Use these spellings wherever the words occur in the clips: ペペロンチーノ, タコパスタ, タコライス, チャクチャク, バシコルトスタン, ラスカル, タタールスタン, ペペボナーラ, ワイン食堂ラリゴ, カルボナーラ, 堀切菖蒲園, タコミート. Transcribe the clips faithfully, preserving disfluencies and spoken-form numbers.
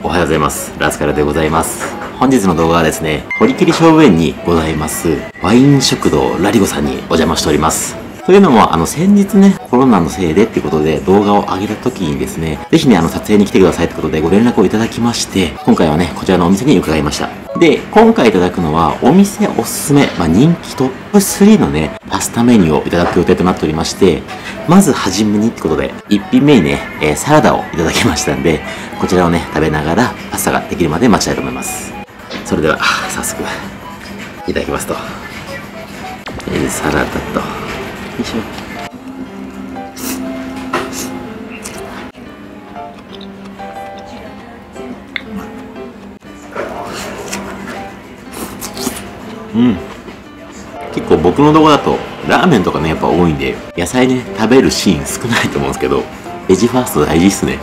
おはようございます。ラスカルでございます。本日の動画はですね、堀切菖蒲園にございます、ワイン食堂ラリゴさんにお邪魔しております。というのも、あの、先日ね、コロナのせいでっていうことで動画を上げた時にですね、ぜひね、あの、撮影に来てくださいってことでご連絡をいただきまして、今回はね、こちらのお店に伺いました。で、今回いただくのは、お店おすすめ、まあ、人気トップスリーのね、パスタメニューをいただく予定となっておりまして、まずはじめにってことで、いっぴんめにね、えー、サラダをいただきましたんで、こちらをね、食べながらパスタができるまで待ちたいと思います。それでは、早速、いただきますと。えー、サラダと、よいしょ。うん、結構僕の動画だとラーメンとかねやっぱ多いんで野菜ね食べるシーン少ないと思うんですけど、ベジファースト大事っすね、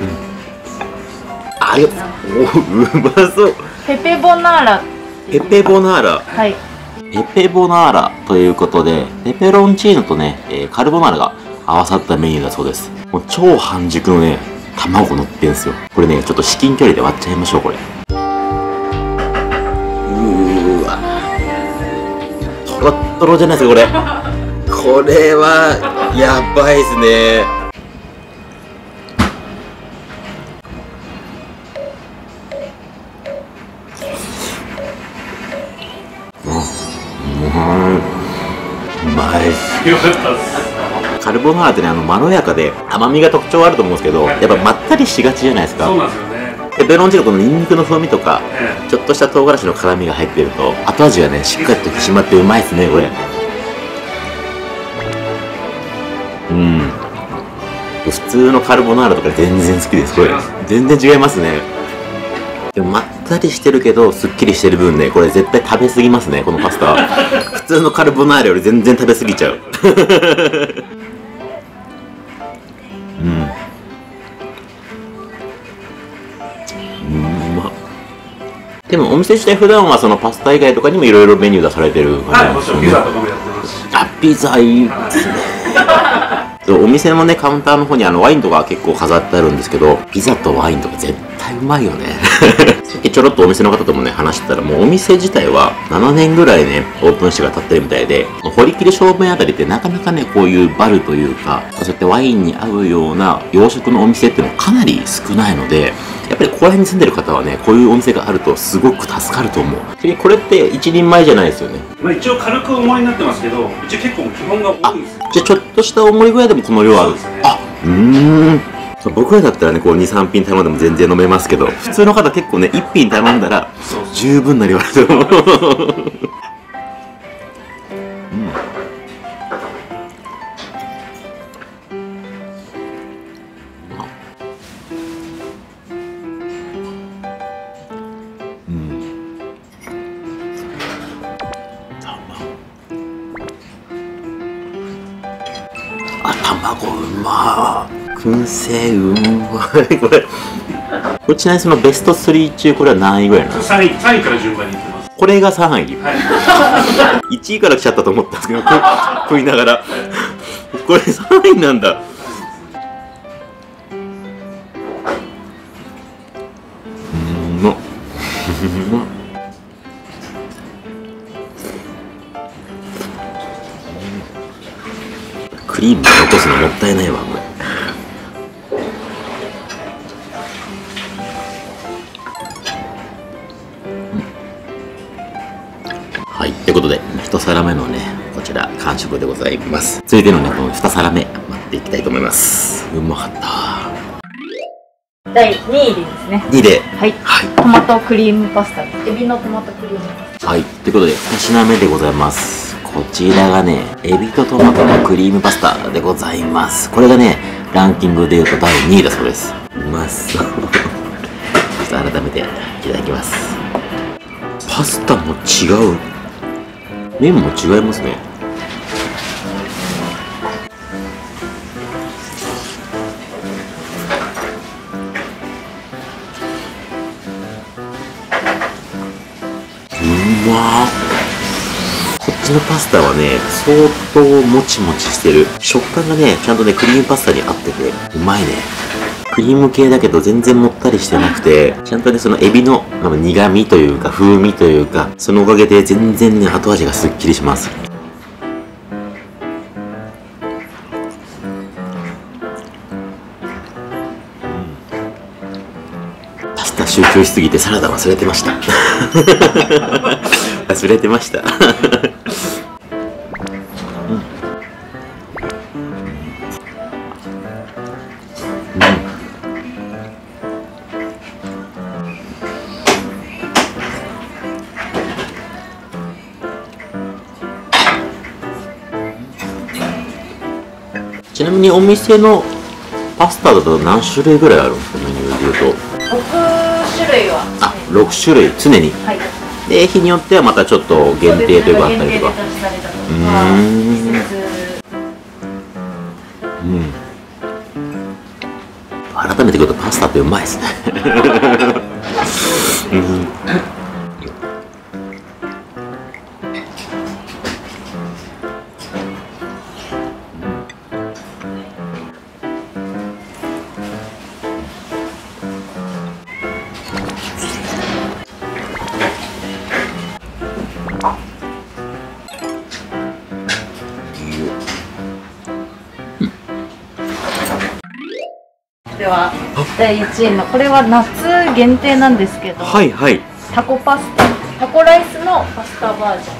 うん、あれおうまそう。ペペボナーラペペボナーラはいペペボナーラということで、ペペロンチーノとね、えー、カルボナーラが合わさったメニューだそうです。もう超半熟のね卵乗ってんすよ。これね、ちょっと至近距離で割っちゃいましょう、これ。うーわ。トロットロじゃないですか、これ。これは、やばいですね。うまい。うまい。よかったっす。カルボナーラってね、あのまろやかで甘みが特徴あると思うんですけど、やっぱまったりしがちじゃないですか。そうなんですよね。ペペロンチーノ、このニンニクの風味とか、ちょっとした唐辛子の辛みが入ってると後味がねしっかりと引き締まってうまいですね、これ。うん、普通のカルボナーラとか全然好きです。これ全然違いますね。でもまったりしてるけどすっきりしてる分ね、これ絶対食べ過ぎますね、このパスタ普通のカルボナーラより全然食べ過ぎちゃうでもお店自体普段はそのパスタ以外とかにもいろいろメニュー出されてる感じですよね。はい、もちろんピザとかもやってますし。あ、ピザいいですね。お店もね、カウンターの方にあのワインとか結構飾ってあるんですけど、ピザとワインとか絶対うまいよね。さっきちょろっとお店の方ともね、話してたら、もうお店自体はななねんぐらいね、オープンしてから経ってるみたいで、堀切菖蒲園あたりってなかなかね、こういうバルというか、そうやってワインに合うような洋食のお店っていうのはかなり少ないので、やっぱりここら辺に住んでる方はね、こういうお店があるとすごく助かると思う。これって一人前じゃないですよね。まあ一応軽く重いになってますけど、うち結構基本が多いんですよ。じゃあちょっとした重いぐらいでもこの量あるんですね。あ、うーん。僕らだったらね、こうに、さんぴん頼んでも全然飲めますけど、普通の方結構ね、いっぴん頼んだら十分な量あると思う。卵うまー、燻製うまい。これこれちなみにそのベストスリー中、これは何位ぐらいなの？さんいから順番にいってます。これがさんい、はい、いちいから来ちゃったと思ったんですけど食いながらこれさんいなんだ。うんまっうまっクリーム残すのもったいないわ、これ。はい、ということで一皿目のね、こちら完食でございます。続いてのね、このに皿目待っていきたいと思います。うまかった。だいにいでですね、にいで、はい、はい、トマトクリームパスタ、エビのトマトクリームパスタ。はい、ということでに品目でございます。こちらがね、エビとトマトのクリームパスタでございます。これがね、ランキングでいうとだいにいだそうです。うまそうちょっと改めていただきます。パスタも違う、麺も違いますね。うまっ。こっちのパスタはね、相ともちもちしてる。食感がね、ちゃんとね、クリームパスタに合ってて、うまいね。クリーム系だけど全然もったりしてなくて、ちゃんとね、そのエビの苦味というか、風味というか、そのおかげで全然ね、後味がすっきりします。集中しすぎてサラダ忘れてました忘れてました、うんうん、ちなみにお店のパスタだと何種類ぐらいあるんですか？メニューで言うとあ、ろくしゅるい常に、はい、で日によってはまたちょっと限定というかあったりとか、うーん、うん、改めて言うとパスタってうまいですね、うんではだいいちいのこれは夏限定なんですけど、はいはい、タコパスタ、タコライスのパスタバージョ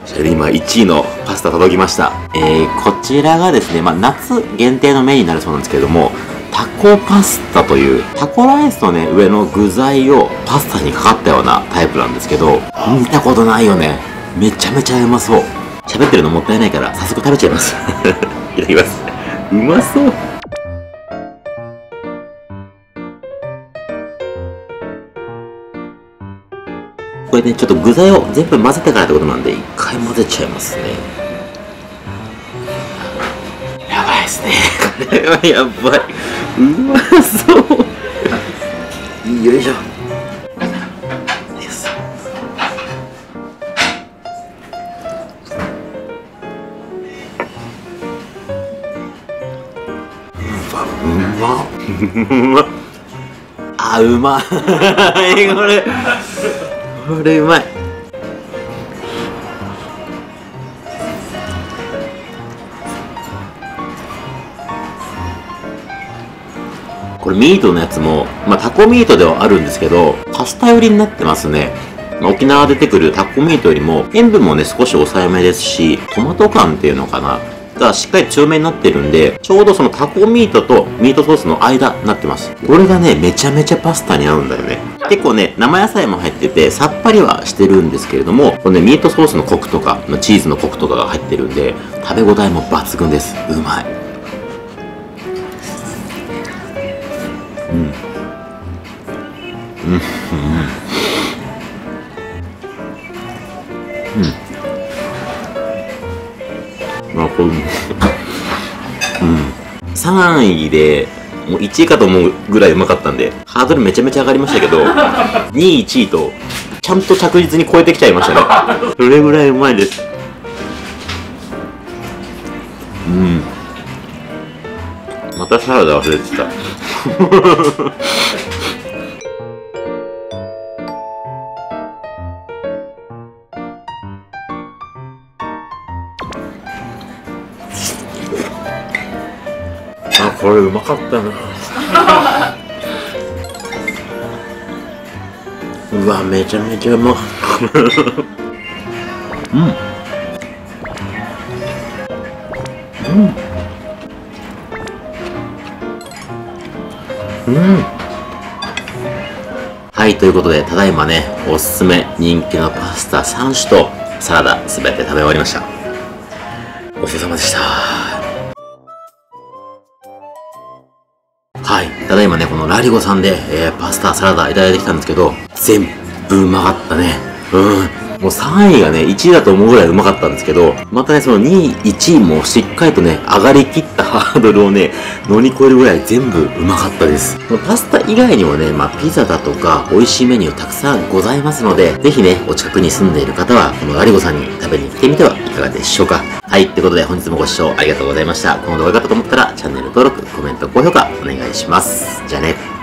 ン。それで今いちいのパスタ届きました。えー、こちらがですね、まあ、夏限定のメインになるそうなんですけれども、タコパスタというタコライスのね上の具材をパスタにかかったようなタイプなんですけど、見たことないよね。めちゃめちゃうまそう。喋ってるのもったいないから早速食べちゃいます。いただきます。うまそう。これね、ちょっと具材を全部混ぜてからってことなんで、一回混ぜちゃいますね。やばいですね。これはやばい。うまそう。よいしょ。うわ、うまっ。うまっ。あ、うまい。これ。これうまい。これミートのやつも、まあ、タコミートではあるんですけど、パスタ寄りになってますね。まあ、沖縄出てくるタコミートよりも塩分もね少し抑えめですし、トマト感っていうのかながしっかり強めになってるんで、ちょうどそのタコミートとミートソースの間になってます。これがねめちゃめちゃパスタに合うんだよね。結構ね、生野菜も入ってて、さっぱりはしてるんですけれども、このね、ミートソースのコクとか、チーズのコクとかが入ってるんで、食べ応えも抜群です。うまい。うん。うん。うん。うん。あ、これ、うん。さんいで、もういちいかと思うぐらいうまかったんで、ハードルめちゃめちゃ上がりましたけど、にい、いちいと、ちゃんと着実に超えてきちゃいましたね。それぐらいうまいです。うん。またサラダ忘れてた。あ、これうまかったな。うわ、めちゃめちゃうまっ。うん。うん。うん。はい、ということで、ただいまね、おすすめ人気のパスタさんしゅとサラダすべて食べ終わりました。ごちそうさまでした。はい、ただいまね、このラリゴさんで、えー、パスタ、サラダいただいてきたんですけど、全部うまかったね。うん。もうさんいがね、いちいだと思うぐらいうまかったんですけど、またね、そのにい、いちいもしっかりとね、上がりきったハードルをね、乗り越えるぐらい全部うまかったです。パスタ以外にもね、まあ、ピザだとか、美味しいメニューたくさんございますので、ぜひね、お近くに住んでいる方は、このガリゴさんに食べに来てみてはいかがでしょうか。はい、ということで本日もご視聴ありがとうございました。この動画が良かったと思ったら、チャンネル登録、コメント、高評価お願いします。じゃあね。